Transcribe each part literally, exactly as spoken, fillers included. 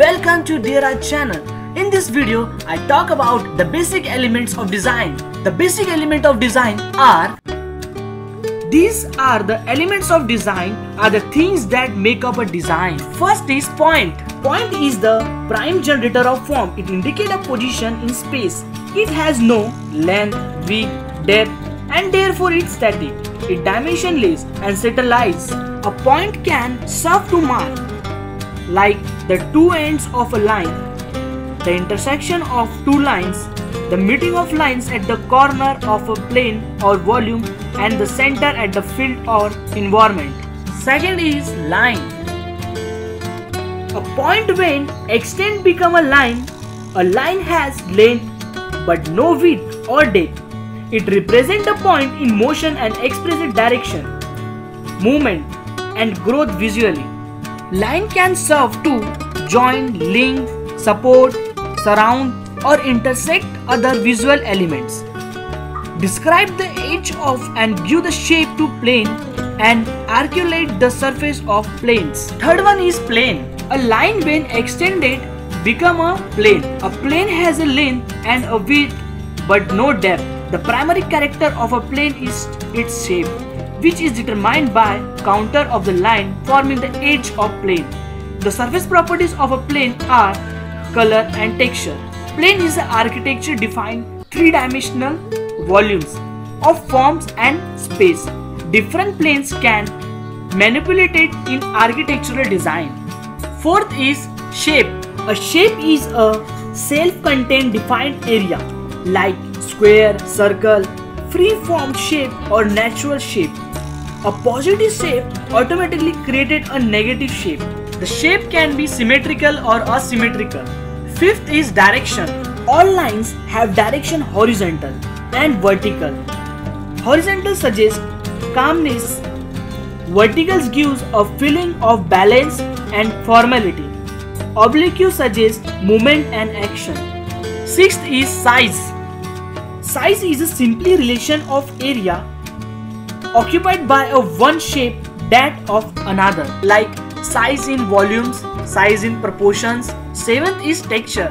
Welcome to DearArch channel. In this video, I talk about the basic elements of design. The basic element of design are These are the elements of design are the things that make up a design. First is point. Point is the prime generator of form. It indicates a position in space. It has no length, width, depth and therefore it's static. It dimensionless and satellites. A point can serve to mark like the two ends of a line, the intersection of two lines, the meeting of lines at the corner of a plane or volume, and the center at the field or environment. Second is line. A point when extent become a line, a line has length but no width or depth. It represents a point in motion and expresses direction, movement and growth visually. Line can serve to join, link, support, surround or intersect other visual elements. Describe the edge of and give the shape to plane and articulate the surface of planes. Third one is plane. A line when extended become a plane. A plane has a length and a width but no depth. The primary character of a plane is its shape, which is determined by counter of the line forming the edge of plane. The surface properties of a plane are color and texture. Plane is an architecture defined three-dimensional volumes of forms and space. Different planes can manipulate it in architectural design. Fourth is shape. A shape is a self-contained defined area like square, circle, free-form shape or natural shape. A positive shape automatically created a negative shape. The shape can be symmetrical or asymmetrical. Fifth is direction. All lines have direction horizontal and vertical. Horizontal suggests calmness. Vertical gives a feeling of balance and formality. Oblique suggests movement and action. Sixth is size. Size is a simply relation of area occupied by a one shape that of another, like size in volumes, size in proportions. Seventh is texture.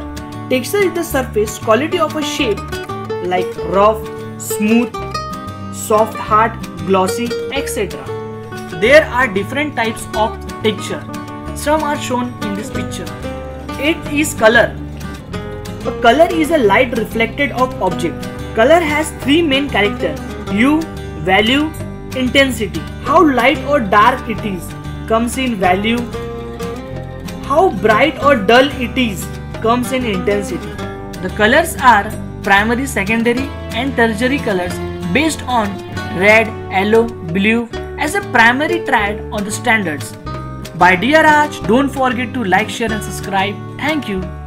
Texture is the surface quality of a shape like rough, smooth, soft, hard, glossy, et cetera. There are different types of texture. Some are shown in this picture. Eighth is color. A color is a light reflected of object. Color has three main characters: hue, value, intensity. How light or dark it is comes in value. How bright or dull it is comes in intensity. The colors are primary, secondary and tertiary colors based on red, yellow, blue as a primary triad on the standards. By DearArch, don't forget to like, share and subscribe. Thank you.